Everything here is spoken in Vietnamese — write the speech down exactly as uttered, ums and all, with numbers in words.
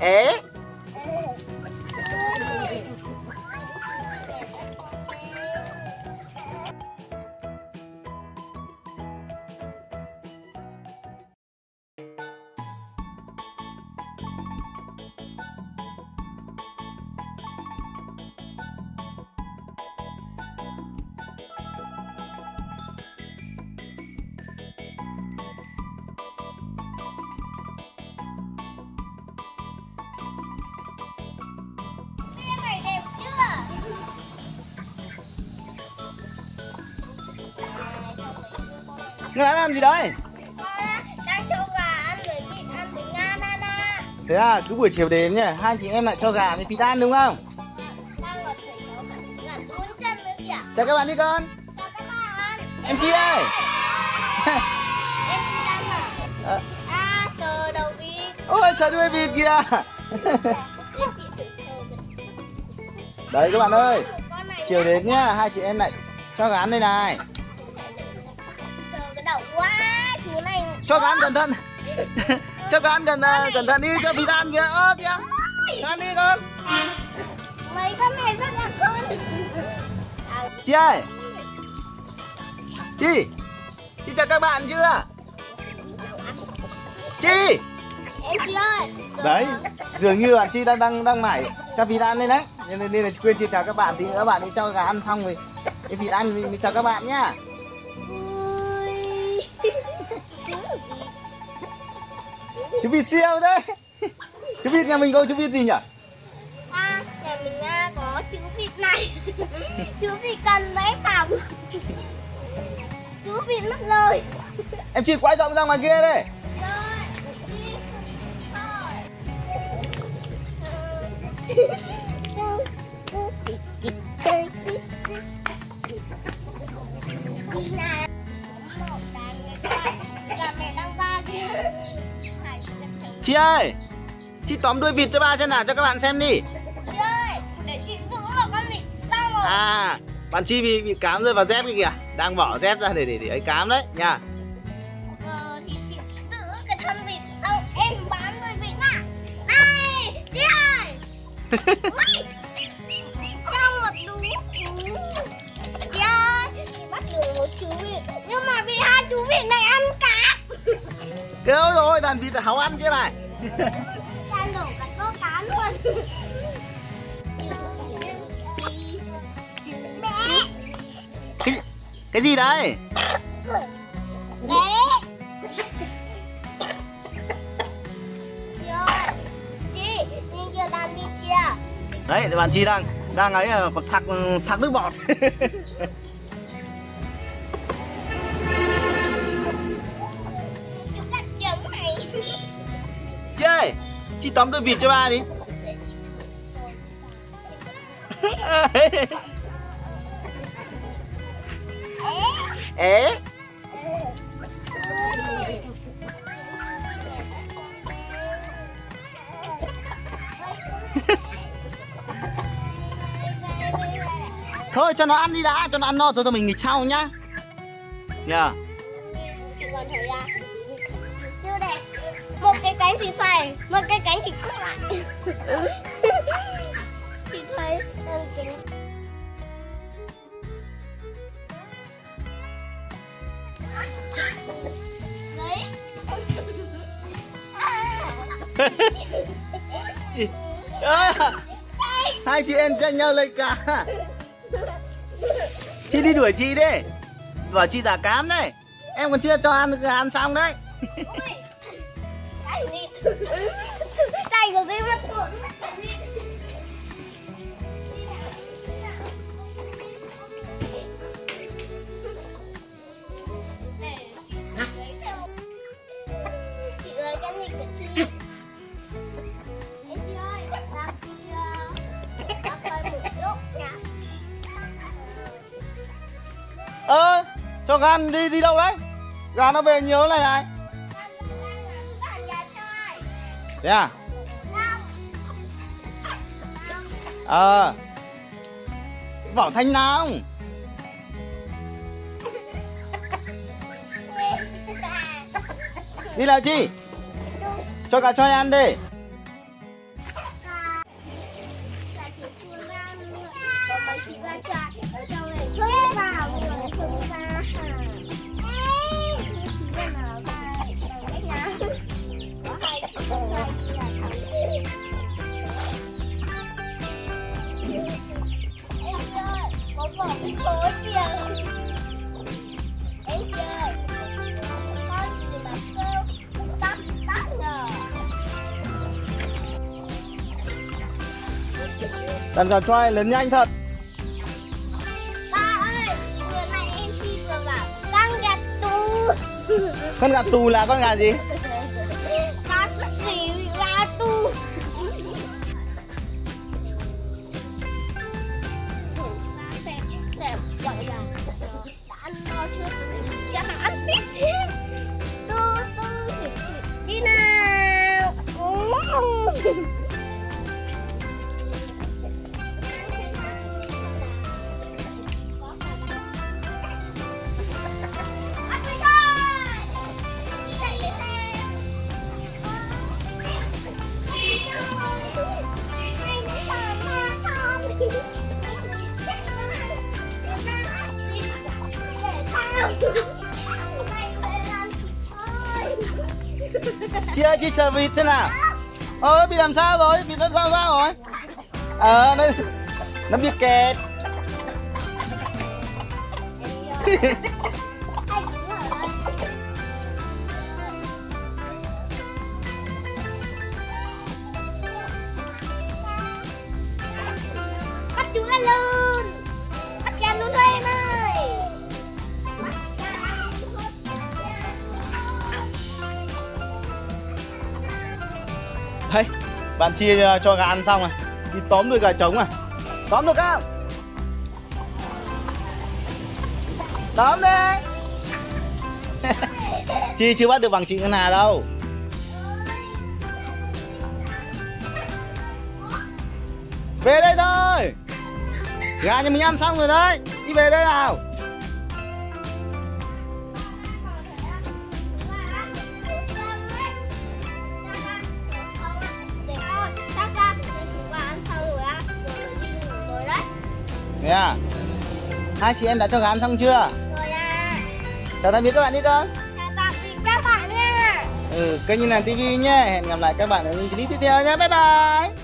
Ế. Ngân Hà làm gì đấy? Đang cho gà ăn với thịt, ăn với nga na na. Thế à, cứ buổi chiều đến nhỉ, hai chị em lại cho gà với thịt ăn đúng không? Đang còn phải nấu cả gà cuốn chân nữa kìa. Chào các bạn đi con. Chào các bạn. Em Chi đây. Em Chi đang ở. À, sờ đầu vịt. Ôi, sờ đuôi vịt kìa. Đấy các bạn ơi, chiều đến nhá, hai chị em lại cho gà ăn đây này. Quá, chú này. Cho cá ăn cẩn thận. Cho cá ăn cẩn thận, cẩn thận đi, cho vịt ăn kìa. Ơ kìa. Cho ăn đi con. Mấy con này rất là con. Chị ơi. Chị. Chị chào các bạn chưa? Chị. Em Chi ơi. Đấy, dường như bạn Chi đang đang đang mải cho vịt ăn đây đấy. Nên nên là quên chị chào các bạn thì các bạn đi cho cá ăn xong rồi cái vịt ăn thì mình chào các bạn nhá. Chú vịt siêu đấy. Chú vịt nhà mình có chú vịt gì nhỉ? À, nhà mình à, có chú vịt này. Chú vịt cần mấy phòng. Chú vịt mất rồi. Em Chi quay rộng ra ngoài kia đây. Chị ơi, chị tóm đuôi vịt cho ba xem nào, cho các bạn xem đi. Chị ơi, để chị giữ vào con vịt xong rồi. À, bạn Chi bị, bị cám rơi vào dép cái kìa. Đang bỏ dép ra để để, để ấy cám đấy, nha. Ờ, thì chị giữ cái thân vịt xong em bán đuôi vịt nè. Này, chị ơi. Ui, xong một đú. Chị ơi, chị bắt được một chú vịt. Nhưng mà vì hai chú vịt này ăn cá. Kêu rồi, đàn vịt háo ăn kia này. Đang đổ cả tô cá luôn. Cái, cái gì đấy? Đấy. Chị, nhìn kìa đàn vịt kìa. Đấy, bạn Chi đang đang ấy sặc sặc nước bọt. Chị, chị tóm đôi vịt cho ba đi. Ế. Thôi cho nó ăn đi đã, cho nó ăn no rồi rồi mình nghịch sau nhá. Nhờ. Chị còn thấy à? Chưa đây. Một cái cánh thì phải, một cái cánh thì cút lại. Chị thấy em chính. Đấy. Chị... À, hai chị em tranh nhau lấy cá. Chị đi đuổi chị đi. Bảo chị giả cám đấy. Em còn chưa cho ăn ăn xong đấy. Tay của dây mất cuộn. Chị ơi, cái này của chị. Em Chi ơi, làm chị làm quay một lúc nha. Ơ, cho gan đi đi đâu đấy? Gà nó về nhiều này này. Thế à? Ờ à. Vỏ thanh nào. Đi làm chi? Cho cá choi ăn đi. Đàn gà choai lớn nhanh thật. Ba ơi, vừa nãy em Chi vừa bảo con gà tù. Con gà tù là con gà gì? Con gà tù. Đi nào. Chị ơi, chị chờ vịt xem nào. Ơ, bị làm sao rồi? Vịt nó sao sao rồi? Ờ, à, nó, nó bị kẹt. Bắt chú ra luôn. Bắt kèm luôn thôi em ơi. Thấy, bạn Chi cho gà ăn xong rồi, đi tóm được gà trống rồi. Tóm được không? Tóm đi. Chi chưa bắt được bằng chị Ngân Hà đâu. Về đây thôi. Gà nhà mình ăn xong rồi đấy. Đi về đây nào. Thế à? Hai chị em đã cho gà ăn xong chưa? Rồi à. Chào tạm biệt các bạn đi con. Chào tạm biệt các bạn nha. Ừ, kênh Ngân Hà ti vi nhé. Hẹn gặp lại các bạn ở những clip tiếp theo nhé. Bye bye.